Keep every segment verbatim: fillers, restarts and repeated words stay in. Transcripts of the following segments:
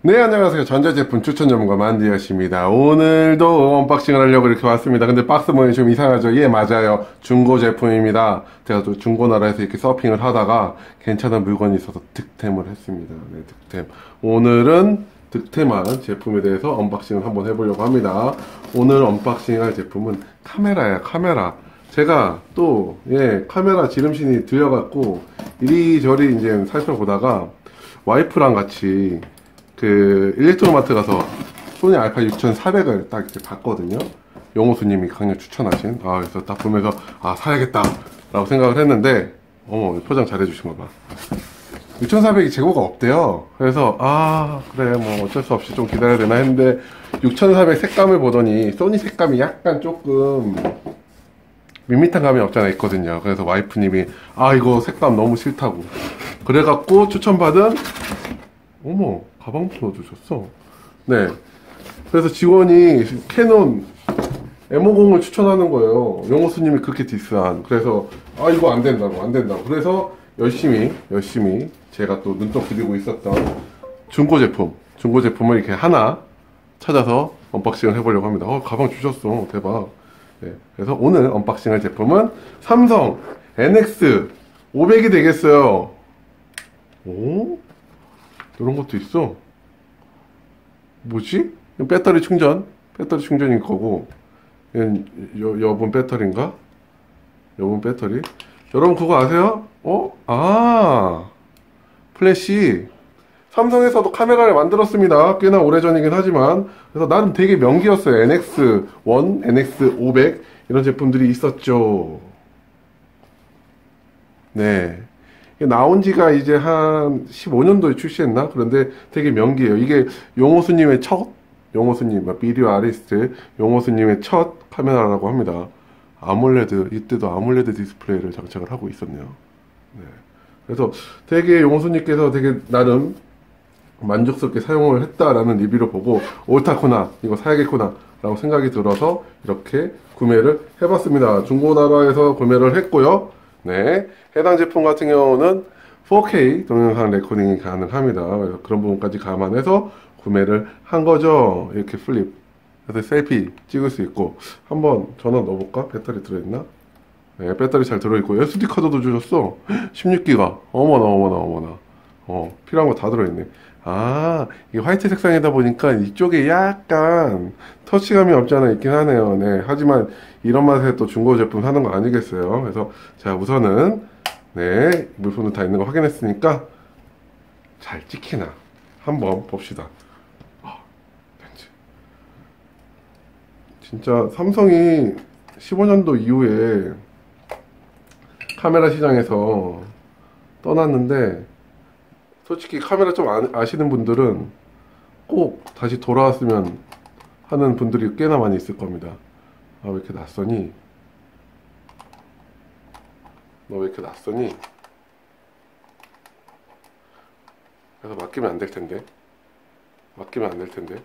네, 안녕하세요. 전자제품 추천 전문가 만디엇입니다. 오늘도 언박싱을 하려고 이렇게 왔습니다. 근데 박스 모양이 좀 이상하죠? 예, 맞아요. 중고 제품입니다. 제가 또 중고나라에서 이렇게 서핑을 하다가 괜찮은 물건이 있어서 득템을 했습니다. 네, 득템. 오늘은 득템한 제품에 대해서 언박싱을 한번 해보려고 합니다. 오늘 언박싱할 제품은 카메라예요. 카메라. 제가 또, 예, 카메라 지름신이 들려갖고 이리저리 이제 살펴보다가 와이프랑 같이 그 일렉트로마트 가서 소니 알파 육천사백을 딱 이렇게 봤거든요. 용호수님이 강력 추천하신, 아 그래서 딱 보면서 아 사야겠다 라고 생각을 했는데, 어머 포장 잘 해주신 거 봐. 육천사백이 재고가 없대요. 그래서 아 그래 뭐 어쩔 수 없이 좀 기다려야 되나 했는데, 육천사백 색감을 보더니 소니 색감이 약간 조금 밋밋한 감이 없잖아 있거든요. 그래서 와이프님이 아 이거 색감 너무 싫다고 그래갖고 추천받은, 어머 가방도 넣어주셨어. 네, 그래서 지원이 캐논 엠오십을 추천하는 거예요. 용호수님이 그렇게 디스한. 그래서 아 이거 안된다고 안된다고 그래서 열심히 열심히 제가 또 눈독 들이고 있었던 중고 제품 중고 제품을 이렇게 하나 찾아서 언박싱을 해보려고 합니다. 어 가방 주셨어. 대박. 네, 그래서 오늘 언박싱할 제품은 삼성 엔엑스 오백이 되겠어요. 오? 이런 것도 있어. 뭐지? 배터리 충전? 배터리 충전인 거고, 여, 여분 배터리인가? 여분 배터리? 여러분 그거 아세요? 어? 아 플래시. 삼성에서도 카메라를 만들었습니다. 꽤나 오래전이긴 하지만. 그래서 난 되게 명기였어요. 엔엑스 원, 엔엑스 오백 이런 제품들이 있었죠. 네, 나온 지가 이제 한 십오 년도에 출시했나? 그런데 되게 명기예요. 이게 용호수님의 첫, 용호수님, 비디오 아리스트 용호수님의 첫 카메라라고 합니다. 아몰레드, 이때도 아몰레드 디스플레이를 장착을 하고 있었네요. 네. 그래서 되게 용호수님께서 되게 나름 만족스럽게 사용을 했다라는 리뷰를 보고 옳다구나, 이거 사야겠구나 라고 생각이 들어서 이렇게 구매를 해봤습니다. 중고나라에서 구매를 했고요. 네, 해당 제품 같은 경우는 포케이 동영상 레코딩이 가능합니다. 그래서 그런 부분까지 감안해서 구매를 한 거죠. 이렇게 플립, 그래서 셀피 찍을 수 있고. 한번 전원 넣어볼까? 배터리 들어있나? 네, 배터리 잘 들어있고 에스디 카드도 주셨어. 십육 기가. 어머나 어머나 어머나. 어, 필요한 거 다 들어있네. 아, 이게 화이트 색상이다 보니까 이쪽에 약간 터치감이 없지 않아 있긴 하네요. 네, 하지만 이런 맛에 또 중고 제품 사는 거 아니겠어요. 그래서 자, 우선은 네, 물품도 다 있는 거 확인했으니까 잘 찍히나 한번 봅시다. 아, 렌즈. 진짜 삼성이 십오 년도 이후에 카메라 시장에서 떠났는데, 솔직히 카메라 좀 아시는 분들은 꼭 다시 돌아왔으면 하는 분들이 꽤나 많이 있을 겁니다. 아 왜 이렇게 낯서니? 너 왜 이렇게 낯서니? 그래서 맡기면 안 될 텐데. 맡기면 안 될 텐데.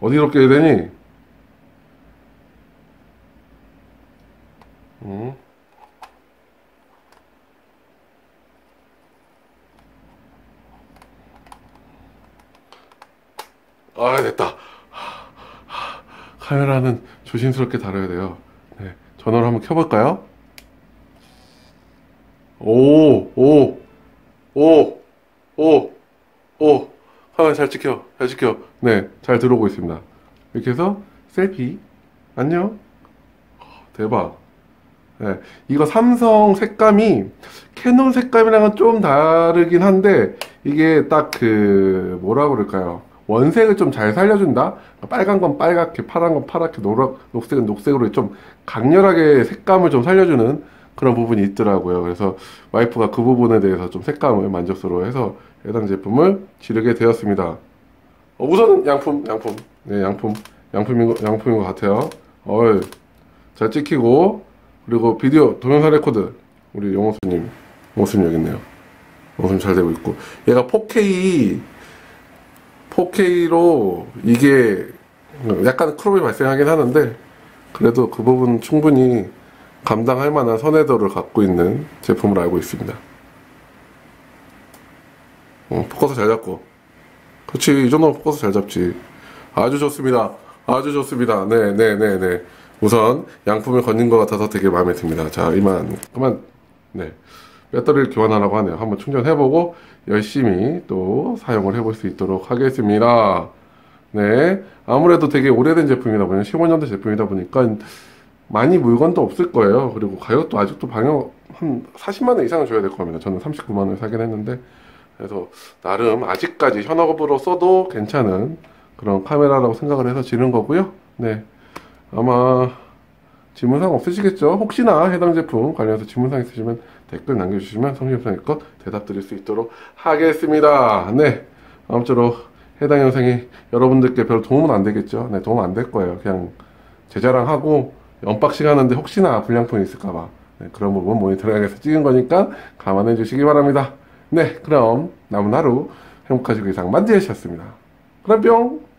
어디로 껴야 되니? 응? 아 됐다. 하, 하, 카메라는 조심스럽게 다뤄야 돼요. 네, 전원을 한번 켜볼까요? 오, 오, 오, 오, 오. 카메라 잘 찍혀, 잘 찍혀. 네, 잘 들어오고 있습니다. 이렇게 해서 셀피. 안녕. 대박. 네, 이거 삼성 색감이 캐논 색감이랑은 좀 다르긴 한데, 이게 딱 그 뭐라 그럴까요? 원색을 좀 잘 살려준다? 빨간 건 빨갛게, 파란 건 파랗게, 노락, 녹색은 녹색으로 좀 강렬하게 색감을 좀 살려주는 그런 부분이 있더라고요. 그래서 와이프가 그 부분에 대해서 좀 색감을 만족스러워해서 해당 제품을 지르게 되었습니다. 어, 우선 양품, 양품. 네, 양품. 양품인 거, 양품인 것 같아요. 어이, 잘 찍히고, 그리고 비디오, 동영상 레코드. 우리 용호수님, 용호수님 여기 있네요. 용호수님 잘 되고 있고. 얘가 포케이, 포케이로 이게 약간 크롭이 발생하긴 하는데, 그래도 그 부분 충분히 감당할 만한 선회도를 갖고 있는 제품을 알고 있습니다. 어, 포커스 잘 잡고. 그렇지, 이 정도면 포커스 잘 잡지. 아주 좋습니다. 아주 좋습니다. 네, 네, 네, 네. 우선 양품을 건진 것 같아서 되게 마음에 듭니다. 자, 이만 그만. 네, 배터리를 교환하라고 하네요. 한번 충전해보고 열심히 또 사용을 해볼 수 있도록 하겠습니다. 네, 아무래도 되게 오래된 제품이다 보니 십오 년도 제품이다 보니까 많이 물건도 없을 거예요. 그리고 가격도 아직도 방역 한 사십만 원 이상은 줘야 될 겁니다. 저는 삼십구만 원을 사긴 했는데, 그래서 나름 아직까지 현업으로 써도 괜찮은 그런 카메라라고 생각을 해서 지른 거고요. 네, 아마 질문사항 없으시겠죠? 혹시나 해당 제품 관련해서 질문사항 있으시면 댓글 남겨주시면 성심성의껏 대답 드릴 수 있도록 하겠습니다. 네, 아무쪼록 해당 영상이 여러분들께 별 도움은 안 되겠죠? 네, 도움 안 될 거예요. 그냥 제 자랑하고 언박싱 하는데 혹시나 불량품이 있을까봐, 네, 그런 부분 모니터링해서 찍은 거니까 감안해 주시기 바랍니다. 네, 그럼 남은 하루 행복하시고 이상 만지셨습니다. 그럼 뿅!